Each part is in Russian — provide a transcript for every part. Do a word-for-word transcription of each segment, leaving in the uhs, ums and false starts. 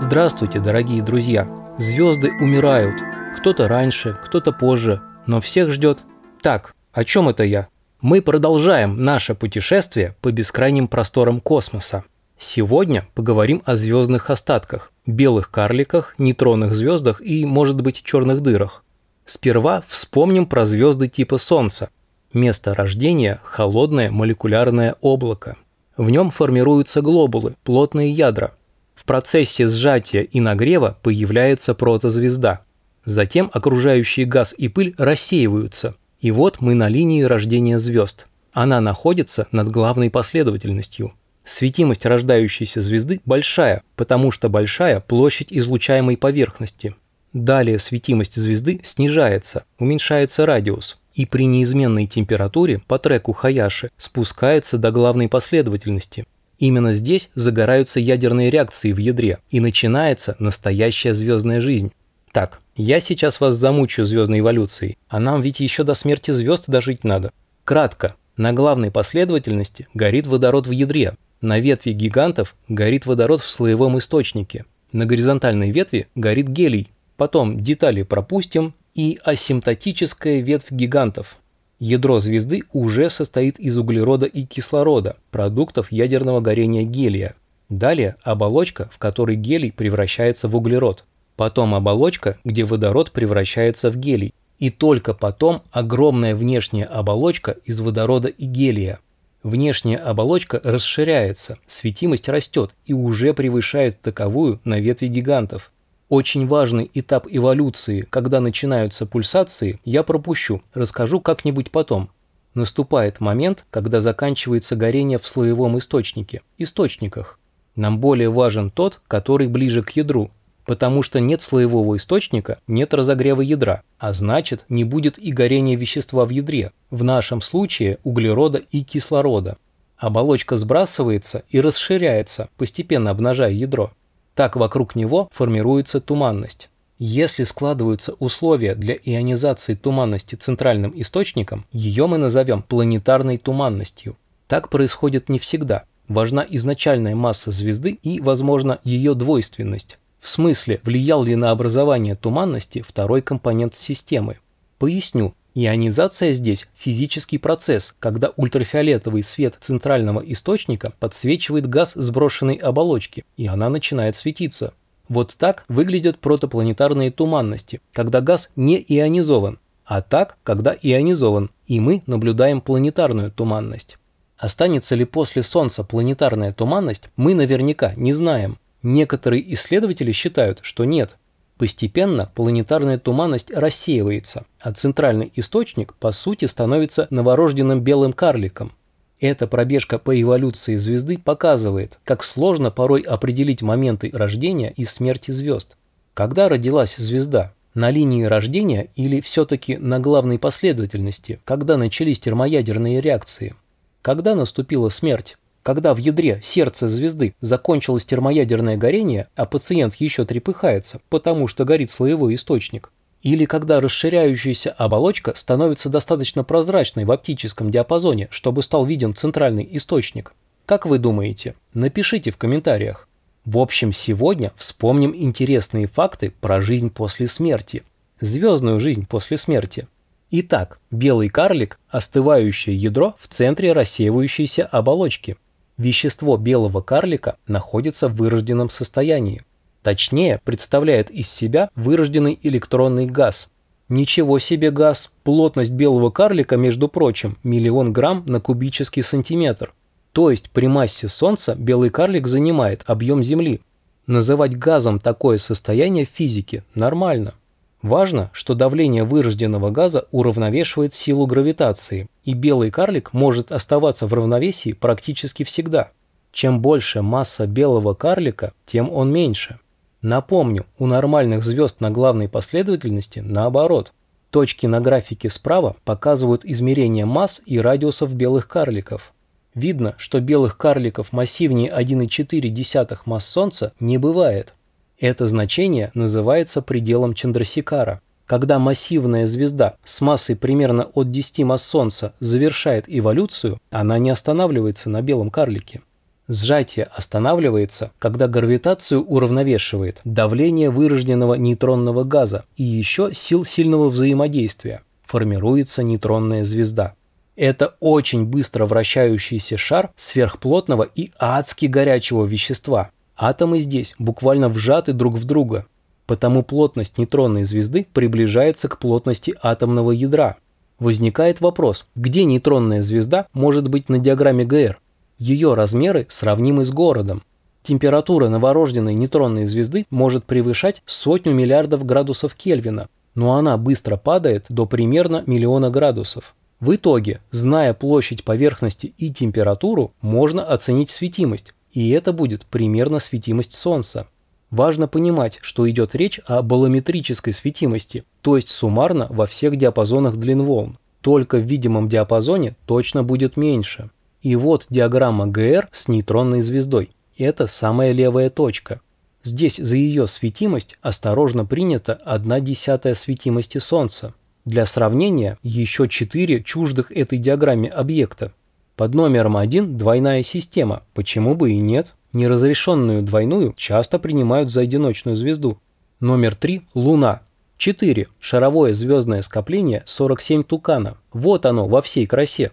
Здравствуйте, дорогие друзья! Звезды умирают. Кто-то раньше, кто-то позже, но всех ждет. Так, о чем это я? Мы продолжаем наше путешествие по бескрайним просторам космоса. Сегодня поговорим о звездных остатках, белых карликах, нейтронных звездах и, может быть, черных дырах. Сперва вспомним про звезды типа Солнца. Место рождения – холодное молекулярное облако. В нем формируются глобулы, плотные ядра. В процессе сжатия и нагрева появляется протозвезда. Затем окружающий газ и пыль рассеиваются. И вот мы на линии рождения звезд. Она находится над главной последовательностью. Светимость рождающейся звезды большая, потому что большая площадь излучаемой поверхности. Далее светимость звезды снижается, уменьшается радиус. И при неизменной температуре по треку Хаяши спускается до главной последовательности. Именно здесь загораются ядерные реакции в ядре, и начинается настоящая звездная жизнь. Так, я сейчас вас замучу звездной эволюцией, а нам ведь еще до смерти звезд дожить надо. Кратко, на главной последовательности горит водород в ядре, на ветви гигантов горит водород в слоевом источнике, на горизонтальной ветви горит гелий, потом детали пропустим, и асимптотическая ветвь гигантов. Ядро звезды уже состоит из углерода и кислорода, продуктов ядерного горения гелия. Далее оболочка, в которой гелий превращается в углерод. Потом оболочка, где водород превращается в гелий. И только потом огромная внешняя оболочка из водорода и гелия. Внешняя оболочка расширяется, светимость растет и уже превышает таковую на ветви гигантов. Очень важный этап эволюции, когда начинаются пульсации, я пропущу, расскажу как-нибудь потом. Наступает момент, когда заканчивается горение в слоевом источнике, источниках. Нам более важен тот, который ближе к ядру, потому что нет слоевого источника, нет разогрева ядра, а значит, не будет и горения вещества в ядре, в нашем случае углерода и кислорода. Оболочка сбрасывается и расширяется, постепенно обнажая ядро. Так вокруг него формируется туманность. Если складываются условия для ионизации туманности центральным источником, ее мы назовем планетарной туманностью. Так происходит не всегда. Важна изначальная масса звезды и, возможно, ее двойственность. В смысле, влиял ли на образование туманности второй компонент системы? Поясню. Ионизация здесь физический процесс, когда ультрафиолетовый свет центрального источника подсвечивает газ сброшенной оболочки, и она начинает светиться. Вот так выглядят протопланетарные туманности, когда газ не ионизован, а так, когда ионизован, и мы наблюдаем планетарную туманность. Останется ли после Солнца планетарная туманность, мы наверняка не знаем. Некоторые исследователи считают, что нет. Постепенно планетарная туманность рассеивается, а центральный источник, по сути, становится новорожденным белым карликом. Эта пробежка по эволюции звезды показывает, как сложно порой определить моменты рождения и смерти звезд. Когда родилась звезда? На линии рождения или все-таки на главной последовательности, когда начались термоядерные реакции? Когда наступила смерть? Когда в ядре сердца звезды закончилось термоядерное горение, а пациент еще трепыхается, потому что горит слоевой источник. Или когда расширяющаяся оболочка становится достаточно прозрачной в оптическом диапазоне, чтобы стал виден центральный источник. Как вы думаете? Напишите в комментариях. В общем, сегодня вспомним интересные факты про жизнь после смерти. Звездную жизнь после смерти. Итак, белый карлик – остывающее ядро в центре рассеивающейся оболочки. Вещество белого карлика находится в вырожденном состоянии. Точнее, представляет из себя вырожденный электронный газ. Ничего себе газ! Плотность белого карлика, между прочим, миллион грамм на кубический сантиметр. То есть при массе Солнца белый карлик занимает объем Земли. Называть газом такое состояние в физике нормально. Важно, что давление вырожденного газа уравновешивает силу гравитации, и белый карлик может оставаться в равновесии практически всегда. Чем больше масса белого карлика, тем он меньше. Напомню, у нормальных звезд на главной последовательности наоборот. Точки на графике справа показывают измерение масс и радиусов белых карликов. Видно, что белых карликов массивнее одна целая четыре десятых масс Солнца не бывает. Это значение называется пределом Чандрасекара. Когда массивная звезда с массой примерно от десяти масс Солнца завершает эволюцию, она не останавливается на белом карлике. Сжатие останавливается, когда гравитацию уравновешивает давление вырожденного нейтронного газа и еще сил сильного взаимодействия. Формируется нейтронная звезда. Это очень быстро вращающийся шар сверхплотного и адски горячего вещества. Атомы здесь буквально вжаты друг в друга. Потому плотность нейтронной звезды приближается к плотности атомного ядра. Возникает вопрос, где нейтронная звезда может быть на диаграмме ГР? Ее размеры сравнимы с городом. Температура новорожденной нейтронной звезды может превышать сотню миллиардов градусов Кельвина, но она быстро падает до примерно миллиона градусов. В итоге, зная площадь поверхности и температуру, можно оценить светимость, и это будет примерно светимость Солнца. Важно понимать, что идет речь о болометрической светимости, то есть суммарно во всех диапазонах длин волн. Только в видимом диапазоне точно будет меньше. И вот диаграмма ГР с нейтронной звездой. Это самая левая точка. Здесь за ее светимость осторожно принята одна десятая светимости Солнца. Для сравнения, еще четыре чуждых этой диаграмме объекта. Под номером один двойная система, почему бы и нет. Неразрешенную двойную часто принимают за одиночную звезду. Номер три – Луна. четыре – шаровое звездное скопление сорок семь тукана. Вот оно во всей красе.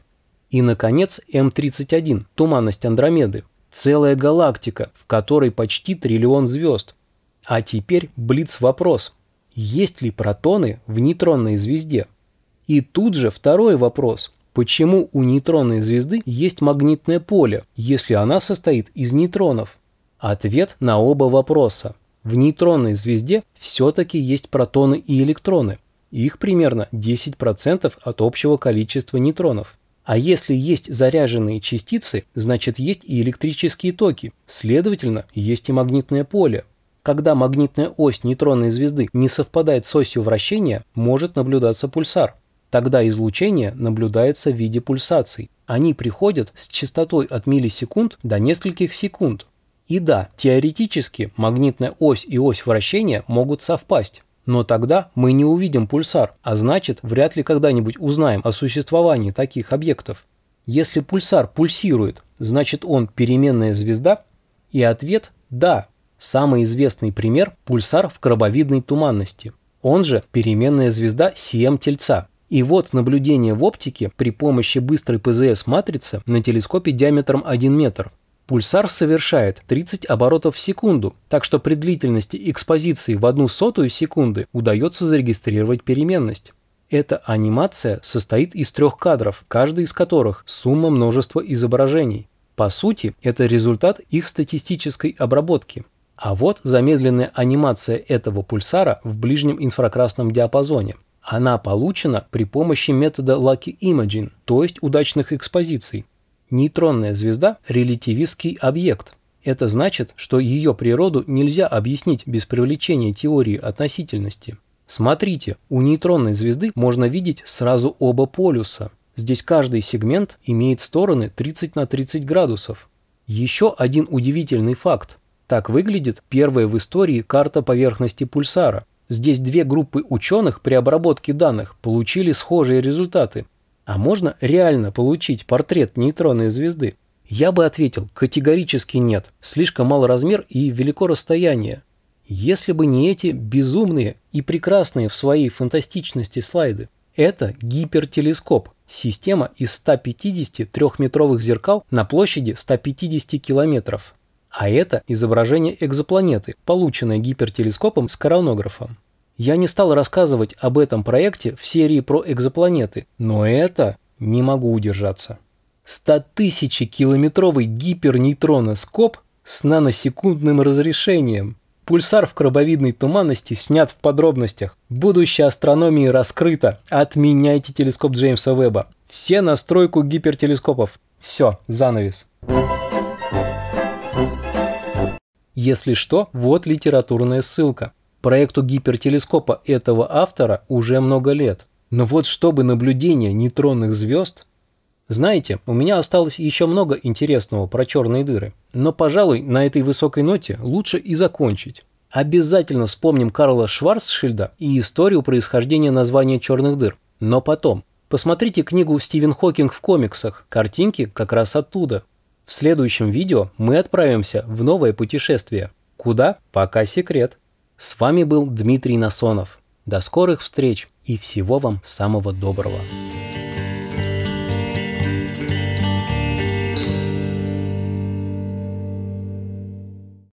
И, наконец, М тридцать один – туманность Андромеды. Целая галактика, в которой почти триллион звезд. А теперь блиц-вопрос. Есть ли протоны в нейтронной звезде? И тут же второй вопрос. Почему у нейтронной звезды есть магнитное поле, если она состоит из нейтронов? Ответ на оба вопроса. В нейтронной звезде все-таки есть протоны и электроны. Их примерно десять процентов от общего количества нейтронов. А если есть заряженные частицы, значит есть и электрические токи, следовательно, есть и магнитное поле. Когда магнитная ось нейтронной звезды не совпадает с осью вращения, может наблюдаться пульсар. Тогда излучение наблюдается в виде пульсаций. Они приходят с частотой от миллисекунд до нескольких секунд. И да, теоретически магнитная ось и ось вращения могут совпасть, но тогда мы не увидим пульсар, а значит, вряд ли когда-нибудь узнаем о существовании таких объектов. Если пульсар пульсирует, значит он переменная звезда? И ответ – да. Самый известный пример – пульсар в крабовидной туманности. Он же переменная звезда си эм Тельца. И вот наблюдение в оптике при помощи быстрой ПЗС-матрицы на телескопе диаметром один метр. Пульсар совершает тридцать оборотов в секунду, так что при длительности экспозиции в одну сотую секунды удается зарегистрировать переменность. Эта анимация состоит из трех кадров, каждый из которых сумма множества изображений. По сути, это результат их статистической обработки. А вот замедленная анимация этого пульсара в ближнем инфракрасном диапазоне. Она получена при помощи метода Lucky Imaging, то есть удачных экспозиций. Нейтронная звезда – релятивистский объект. Это значит, что ее природу нельзя объяснить без привлечения теории относительности. Смотрите, у нейтронной звезды можно видеть сразу оба полюса. Здесь каждый сегмент имеет стороны тридцать на тридцать градусов. Еще один удивительный факт. Так выглядит первая в истории карта поверхности пульсара. Здесь две группы ученых при обработке данных получили схожие результаты. А можно реально получить портрет нейтронной звезды? Я бы ответил категорически нет, слишком мал размер и велико расстояние. Если бы не эти безумные и прекрасные в своей фантастичности слайды. Это гипертелескоп, система из ста пятидесяти трехметровых зеркал на площади ста пятидесяти километров. А это изображение экзопланеты, полученное гипертелескопом с коронографом. Я не стал рассказывать об этом проекте в серии про экзопланеты, но это не могу удержаться. стотысячекилометровый гипернейтроноскоп с наносекундным разрешением. Пульсар в крабовидной туманности снят в подробностях. Будущее астрономии раскрыто. Отменяйте телескоп Джеймса Веба. Все на стройку гипертелескопов. Все, занавес. Если что, вот литературная ссылка. Проекту гипертелескопа этого автора уже много лет. Но вот чтобы наблюдение нейтронных звезд... Знаете, у меня осталось еще много интересного про черные дыры, но, пожалуй, на этой высокой ноте лучше и закончить. Обязательно вспомним Карла Шварцшильда и историю происхождения названия черных дыр, но потом. Посмотрите книгу «Стивен Хокинг в комиксах», картинки как раз оттуда. В следующем видео мы отправимся в новое путешествие. Куда? Пока секрет. С вами был Дмитрий Насонов. До скорых встреч и всего вам самого доброго.